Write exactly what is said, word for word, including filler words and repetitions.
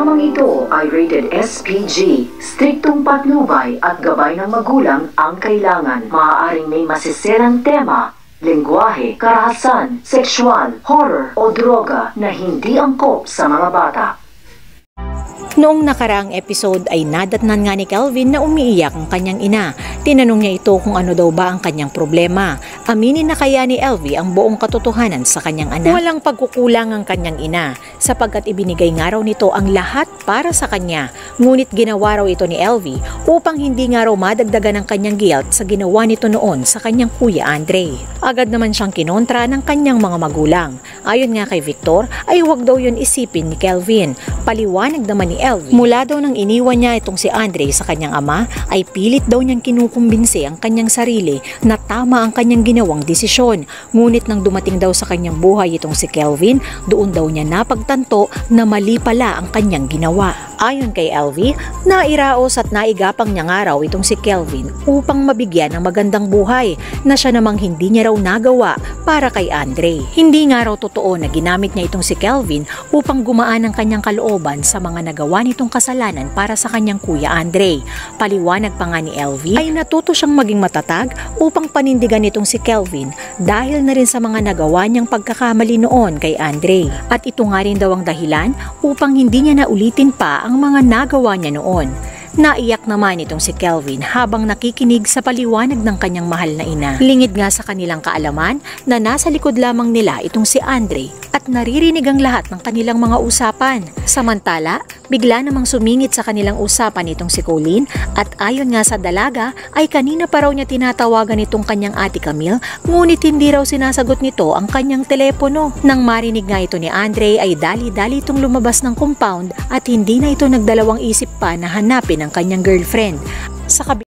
programang ito ay rated S P G, striktong patnubay at gabay ng magulang ang kailangan. Maaaring may masiserang tema, lengguwahe, karahasan, sexual, horror o droga na hindi angkop sa mga bata. Noong nakaraang episode ay nadatnan nga ni Kelvin na umiiyak ang kanyang ina. Tinanong niya ito kung ano daw ba ang kanyang problema. Aminin na kaya ni Elvie ang buong katotohanan sa kanyang anak? Walang pagkukulang ang kanyang ina sapagkat ibinigay nga raw nito ang lahat para sa kanya. Ngunit ginawa raw ito ni Elvie upang hindi nga raw madagdagan ang kanyang guilt sa ginawa nito noon sa kanyang kuya Andre. Agad naman siyang kinontra ng kanyang mga magulang. Ayon nga kay Victor ay huwag daw yun isipin ni Kelvin. Paliwanag naman ni Elvie mula daw nang iniwan niya itong si Andre sa kanyang ama ay pilit daw niyang kinukumbinsi ang kanyang sarili na tama ang kanyang ginawang desisyon. Ngunit nang dumating daw sa kanyang buhay itong si Kelvin, doon daw niya napagtanto na mali pala ang kanyang ginawa. Ayon kay Elvie, nairaos at naigapang niya nga raw itong si Kelvin upang mabigyan ng magandang buhay na siya namang hindi niya raw nagawa para kay Andre. Hindi nga raw totoo na ginamit niya itong si Kelvin upang gumaan ang kanyang kalooban sa mga nagawa nitong kasalanan para sa kanyang kuya Andre. Paliwanag pa nga ni Elvie ay natuto siyang maging matatag upang panindigan nitong si Kelvin dahil na rin sa mga nagawa niyang pagkakamali noon kay Andre. At ito nga rin daw ang dahilan upang hindi niya naulitin pa ang mga nagawa niya noon. Naiyak naman itong si Kelvin habang nakikinig sa paliwanag ng kanyang mahal na ina. Lingid nga sa kanilang kaalaman na nasa likod lamang nila itong si Andre at naririnig ang lahat ng kanilang mga usapan. Samantala, bigla namang sumingit sa kanilang usapan itong si Colin at ayon nga sa dalaga ay kanina pa raw niya tinatawagan itong kanyang ate Camille ngunit hindi raw sinasagot nito ang kanyang telepono. Nang marinig nga ito ni Andre ay dali-dali itong lumabas ng compound at hindi na ito nagdalawang isip pa na hanapin ang kanyang girlfriend. Sa